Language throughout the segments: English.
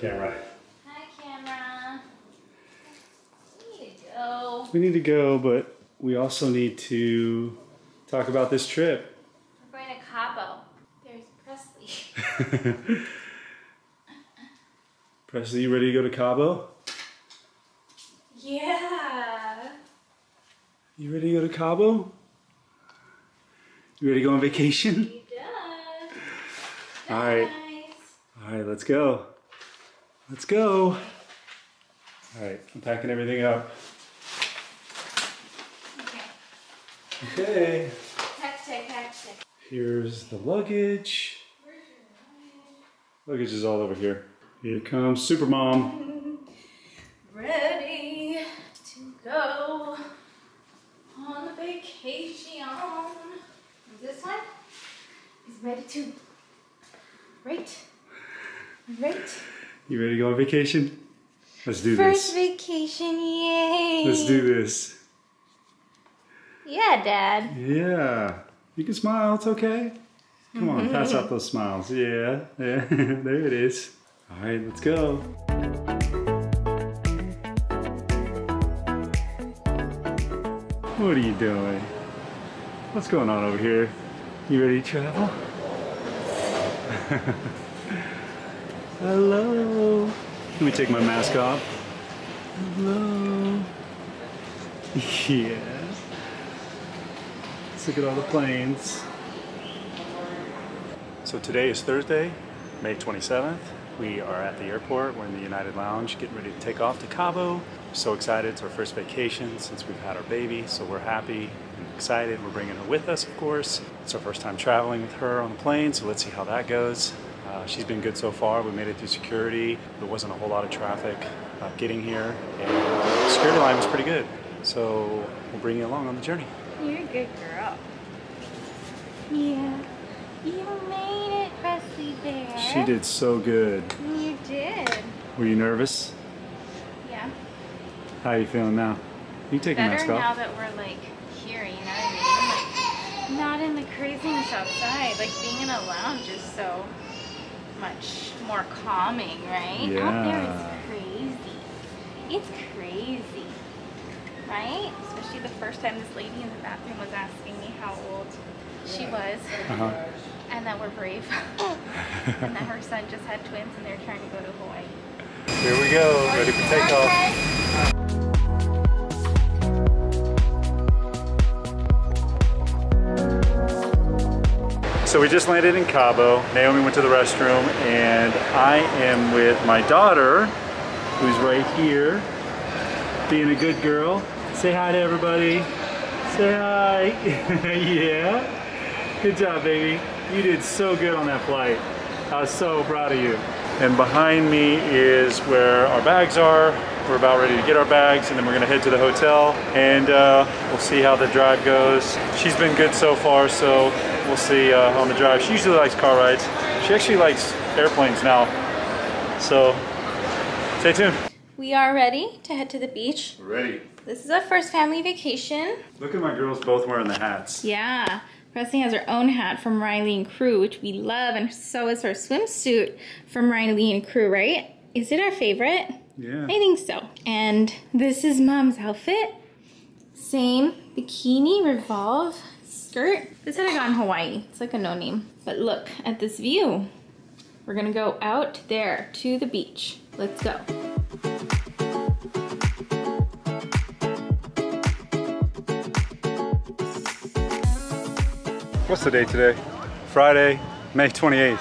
camera. Hi, camera. We need to go. We need to go, but we also need to talk about this trip. We're going to Cabo. There's Presley. Presley, you ready to go to Cabo? Yeah. You ready to go to Cabo? You ready to go on vacation? All right. All right, let's go. Let's go. All right, I'm packing everything up. Okay. Okay. Hectic, hectic. Here's the luggage. Where's your luggage? Luggage is all over here. Here comes Super Mom. Ready to go on vacation. This one is ready to. Right? Right? You ready to go on vacation? Let's do this. First vacation, yay! Let's do this. Yeah, Dad. Yeah. You can smile, it's okay. Come on, pass out those smiles. Yeah, yeah. There it is. All right, let's go. What are you doing? What's going on over here? You ready to travel? Hello. Let me take my mask off. Hello. Yeah. Let's look at all the planes. So today is Thursday, May 27th. We are at the airport. We're in the United Lounge, getting ready to take off to Cabo. We're so excited. It's our first vacation since we've had our baby, so we're happy. Excited. We're bringing her with us, of course. It's our first time traveling with her on the plane, so let's see how that goes. She's been good so far. We made it through security. There wasn't a whole lot of traffic getting here, and the security line was pretty good. So we'll bring you along on the journey. You're a good girl. Yeah. You made it, Presley Bear. She did so good. You did. Were you nervous? Yeah. How are you feeling now? You take your mask off. Better now that we're like here, you know what I mean? Like, not in the craziness outside. Like, being in a lounge is so much more calming, right? Yeah. Out there is crazy. It's crazy, right? Especially the first time this lady in the bathroom was asking me how old she was, and that we're brave, and that her son just had twins and they're trying to go to Hawaii. Here we go, ready for takeoff. So we just landed in Cabo. Naomi went to the restroom, and I am with my daughter, who's right here, being a good girl. Say hi to everybody. Say hi. Yeah. Good job, baby. You did so good on that flight. I was so proud of you. And behind me is where our bags are. We're about ready to get our bags, and then we're gonna head to the hotel, and we'll see how the drive goes. She's been good so far, so we'll see on the drive. She usually likes car rides. She actually likes airplanes now. So stay tuned. We are ready to head to the beach. We're ready. This is our first family vacation. Look at my girls both wearing the hats. Yeah. Presley has her own hat from Rylee and Crew, which we love, and so is her swimsuit from Rylee and Crew, right? Is it our favorite? Yeah. I think so. And this is Mom's outfit. Same bikini, Revolve skirt. This had I got in Hawaii. It's like a no name. But look at this view. We're gonna go out there to the beach. Let's go. What's the day today? Friday, May 28th.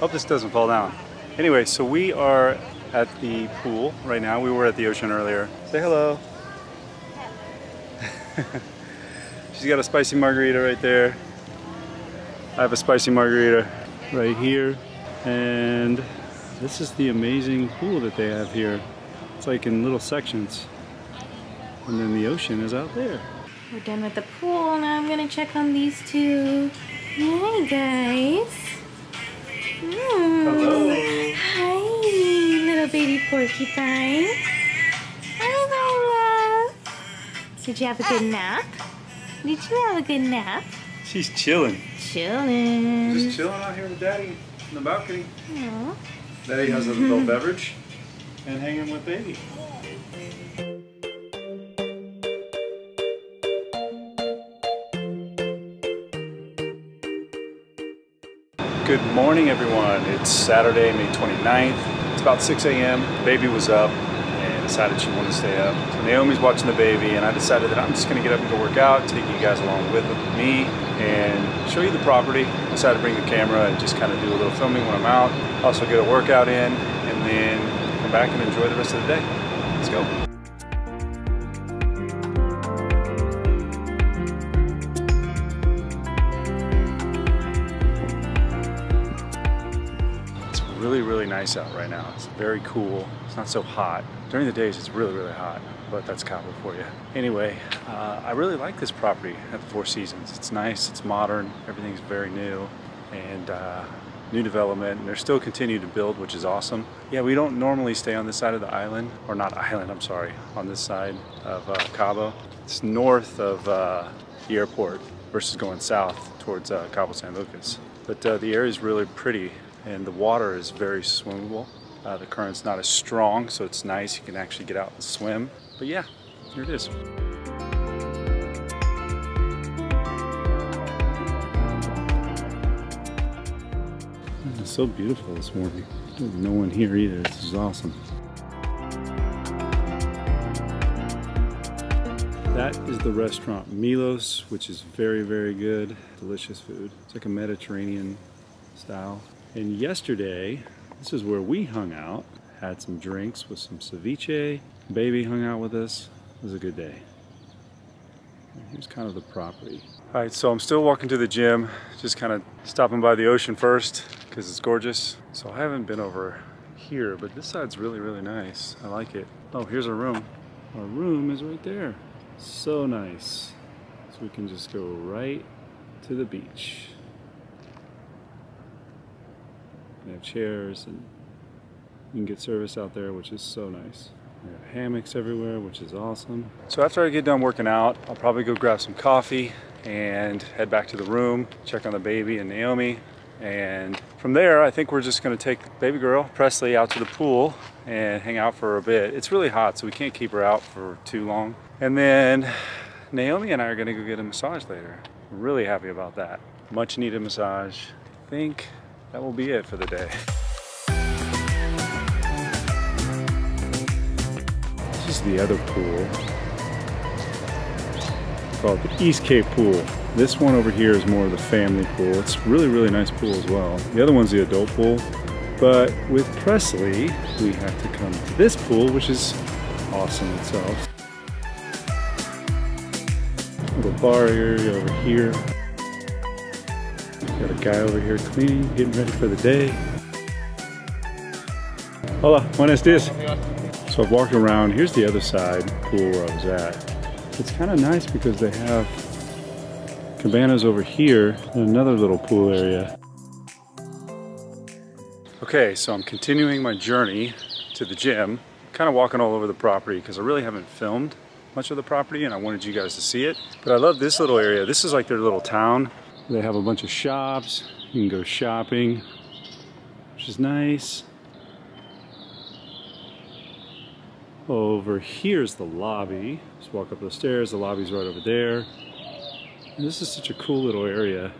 Hope this doesn't fall down. Anyway, so we are at the pool right now. We were at the ocean earlier. Say hello. Hello. She's got a spicy margarita right there. I have a spicy margarita right here. And this is the amazing pool that they have here. It's like in little sections. And then the ocean is out there. We're done with the pool. Now I'm gonna check on these two. Hi, guys. Hello. Hi, little baby porcupine. Hi, Lola. Did you have a good nap? Did you have a good nap? She's chilling. Chilling. Just chilling out here with Daddy on the balcony. Aww. Daddy has an adult beverage and hanging with baby. Good morning, everyone. It's Saturday, May 29th. It's about 6 a.m. Baby was up and decided she wanted to stay up. So Naomi's watching the baby, and I decided that I'm just gonna get up and go work out, take you guys along with me, and show you the property. I decided to bring the camera and just kind of do a little filming when I'm out. Also get a workout in, and then come back and enjoy the rest of the day. Let's go. Really nice out right now. It's very cool. It's not so hot. During the days, it's really hot, but that's Cabo for you. Anyway, I really like this property at the Four Seasons. It's nice, it's modern, everything's very new, and new development, and they're still continuing to build, which is awesome. Yeah, we don't normally stay on this side of the island, or not island, I'm sorry, on this side of Cabo. It's north of the airport versus going south towards Cabo San Lucas. But the area is really pretty, and the water is very swimmable. The current's not as strong, so it's nice. You can actually get out and swim. But yeah, here it is. It's so beautiful this morning. There's no one here either. This is awesome. That is the restaurant Milos, which is very good. Delicious food. It's like a Mediterranean style. And yesterday, this is where we hung out, had some drinks with some ceviche. Baby hung out with us. It was a good day. Here's kind of the property. All right, so I'm still walking to the gym, just kind of stopping by the ocean first because it's gorgeous. So I haven't been over here, but this side's really nice. I like it. Oh, here's our room. Our room is right there. So nice. So we can just go right to the beach. They have chairs, and you can get service out there, which is so nice. They have hammocks everywhere, which is awesome. So after I get done working out, I'll probably go grab some coffee and head back to the room, check on the baby and Naomi. And from there, I think we're just gonna take baby girl, Presley, out to the pool and hang out for a bit. It's really hot, so we can't keep her out for too long. And then Naomi and I are gonna go get a massage later. I'm really happy about that. Much needed massage. I think that will be it for the day. This is the other pool. It's called the East Cape Pool. This one over here is more of the family pool. It's really nice pool as well. The other one's the adult pool. But with Presley, we have to come to this pool, which is awesome itself. Little bar area over here. Got a guy over here cleaning, getting ready for the day. Hola, buenos dias. So I've walked around. Here's the other side pool where I was at. It's kind of nice because they have cabanas over here and another little pool area. Okay, so I'm continuing my journey to the gym. Kind of walking all over the property because I really haven't filmed much of the property and I wanted you guys to see it. But I love this little area. This is like their little town. They have a bunch of shops. You can go shopping, which is nice. Over here's the lobby. Just walk up those stairs. The lobby's right over there. And this is such a cool little area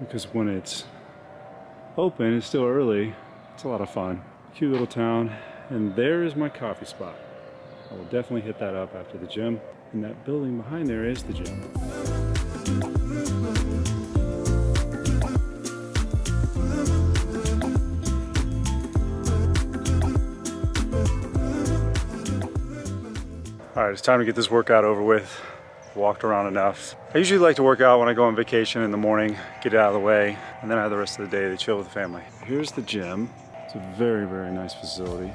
because when it's open, it's still early. It's a lot of fun. Cute little town. And there is my coffee spot. I will definitely hit that up after the gym. And that building behind there is the gym. All right, it's time to get this workout over with. Walked around enough. I usually like to work out when I go on vacation in the morning, get it out of the way, and then I have the rest of the day to chill with the family. Here's the gym. It's a very nice facility.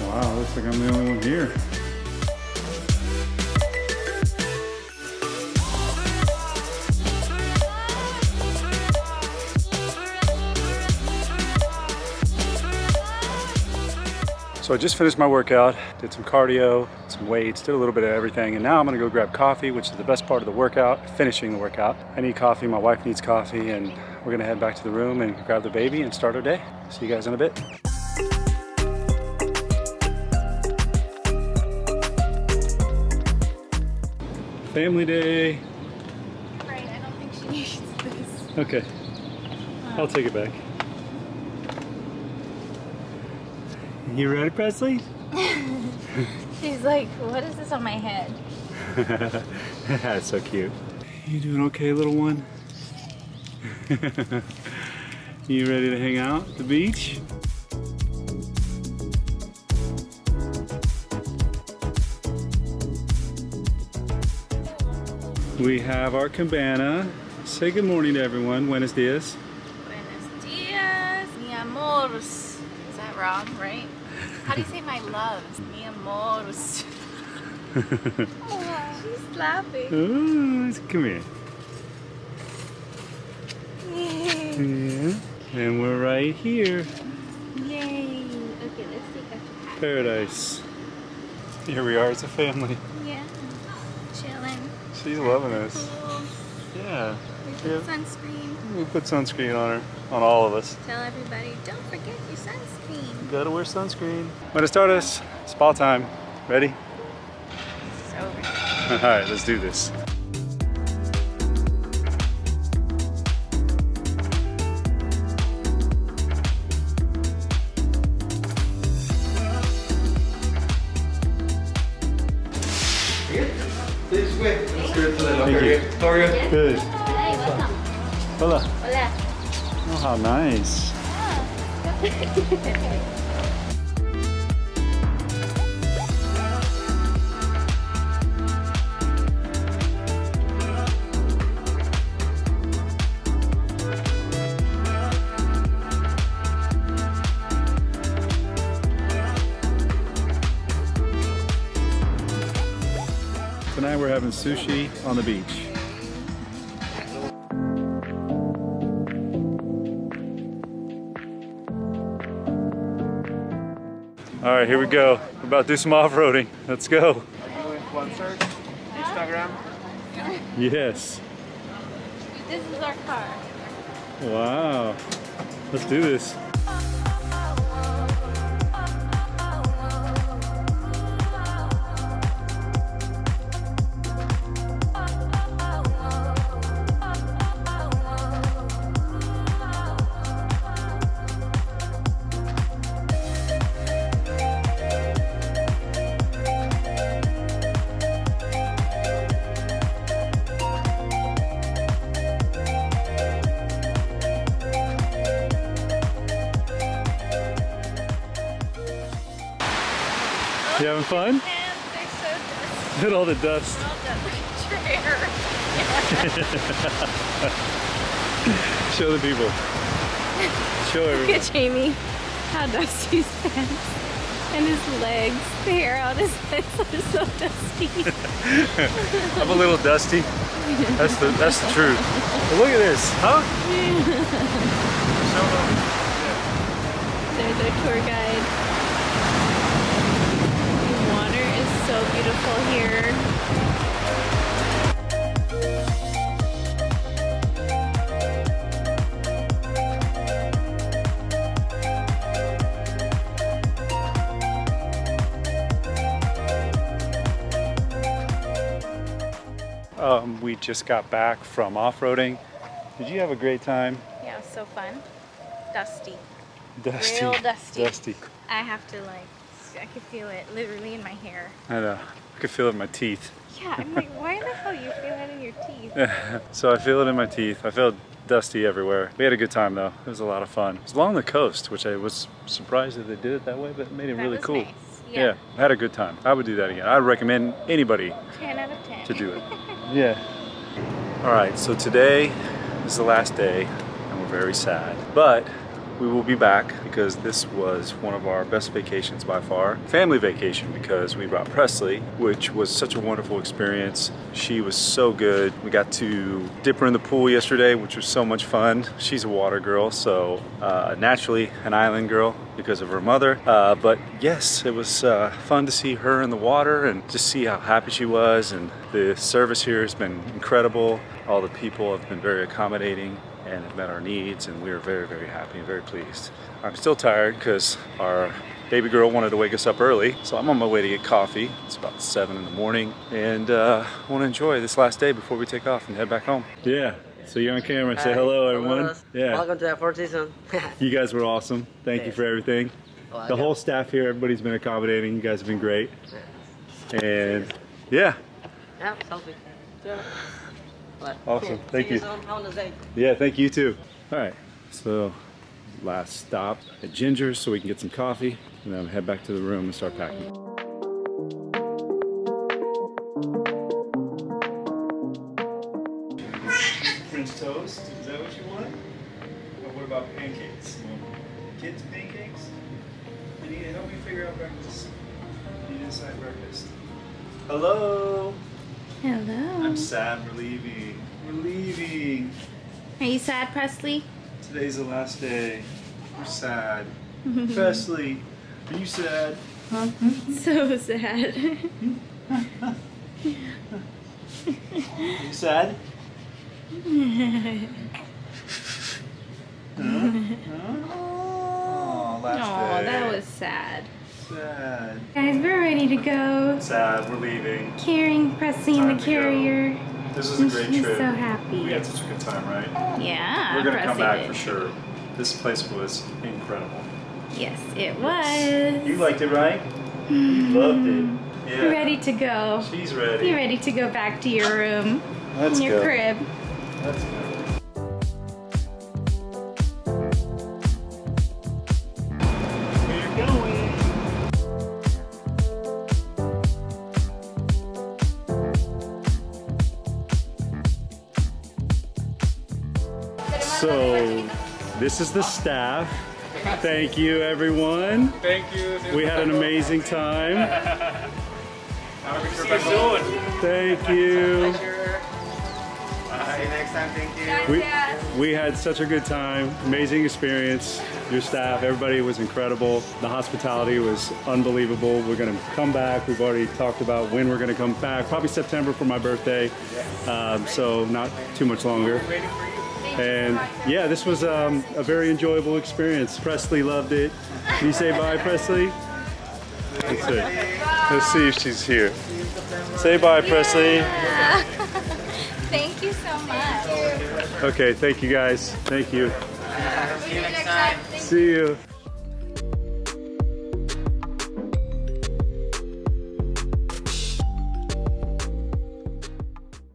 Wow, looks like I'm the only one here. So I just finished my workout, did some cardio, some weights, did a little bit of everything, and now I'm gonna go grab coffee, which is the best part of the workout, finishing the workout. I need coffee, my wife needs coffee, and we're gonna head back to the room and grab the baby and start our day. See you guys in a bit. Family day. Right, I don't think she needs this. Okay, I'll take it back. You ready, Presley? She's like, what is this on my head? That's so cute. You doing okay, little one? You ready to hang out at the beach? We have our cabana. Say good morning to everyone. Buenos dias. Buenos dias, mi amors. Is that wrong, right? How do you say my loves? Mi amors. Oh, she's laughing. Ooh, come here. Yay. Yeah. And we're right here. Yay. Okay, let's take a paradise. Here we are as a family. Yeah. Chilling. She's loving us. Cool. Yeah. We put sunscreen. We put sunscreen on her, on all of us. Tell everybody, don't forget your sunscreen. You gotta wear sunscreen. When it starts, spa time. Ready? It's over. All right, let's do this. Thank you. Good. Hola. Hola. Oh, how nice. Tonight we're having sushi on the beach. All right, here we go. We're about to do some off-roading. Let's go. Are you doing concerts? Instagram? Yes. This is our car. Wow. Let's do this. You having fun? My hands, they're so dusty. Look at all the dust. All dust in your hair. Show the people. Show everyone. Look at Jamie, how dusty his pants and his legs. The hair on his legs are so dusty. I'm a little dusty. That's the truth. But look at this, huh? There's our tour guide. So beautiful here. We just got back from off-roading. Did you have a great time? Yeah, it was so fun. Dusty. Dusty. Real dusty. Dusty. I have to like... I could feel it literally in my hair. I know. I could feel it in my teeth. Yeah, I'm like, why the hell you feel it in your teeth? So I feel it in my teeth. I feel dusty everywhere. We had a good time though. It was a lot of fun. It was along the coast, which I was surprised that they did it that way, but it made it really cool. Nice. Yeah. I had a good time. I would do that again. I would recommend anybody 10 out of 10. To do it. Yeah. All right, so today is the last day and we're very sad, but we will be back because this was one of our best vacations by far. Family vacation, because we brought Presley, which was such a wonderful experience. She was so good. We got to dip her in the pool yesterday, which was so much fun. She's a water girl, so naturally an island girl because of her mother. But yes, it was fun to see her in the water and just see how happy she was. And the service here has been incredible. All the people have been very accommodating and have met our needs, and we are very, very happy and very pleased. I'm still tired because our baby girl wanted to wake us up early, so I'm on my way to get coffee. It's about 7 in the morning, and I want to enjoy this last day before we take off and head back home. Yeah, so you're on camera. Hi. Say hello, everyone. Hello. Yeah. Welcome to the Four Seasons. You guys were awesome. Thank you for everything. The whole staff here, everybody's been accommodating. You guys have been great. And yeah. Yeah, selfie. Yeah. But awesome. Thank you. Yeah, thank you too. All right, so last stop at Ginger's so we can get some coffee, and then I'm head back to the room and start packing. French toast, is that what you want? Or what about pancakes? Kids pancakes? You need to help me figure out breakfast. You decide breakfast. Hello. Hello. I'm sad. We're leaving. We're leaving. Are you sad, Presley? Today's the last day. We're sad. Presley, are you sad? So sad. Are you sad? Oh, last day. That was sad. Sad. Guys, we're ready to go. Sad, we're leaving. Carrying Presley in the carrier. Go. This was a great trip. She's so happy. We had such a good time, right? Yeah. We're gonna come back for sure. This place was incredible. Yes, it was. You liked it, right? You loved it. Yeah. We're ready to go. She's ready. You're ready to go back to your room. That's good. Your crib. That's good. So, this is the staff. Thank you, everyone. Thank you. We had an amazing time. Thank you. See you next time. Thank you. We had such a good time. Amazing experience. Your staff, everybody was incredible. The hospitality was unbelievable. We're gonna come back. We've already talked about when we're gonna come back. Probably September for my birthday. So not too much longer. And yeah, this was a very enjoyable experience. Presley loved it. Can you say bye, Presley? That's it. Let's see if she's here. Say bye, Presley. Yeah. Thank you so much. Okay, thank you guys. Thank you. See you next time. See you.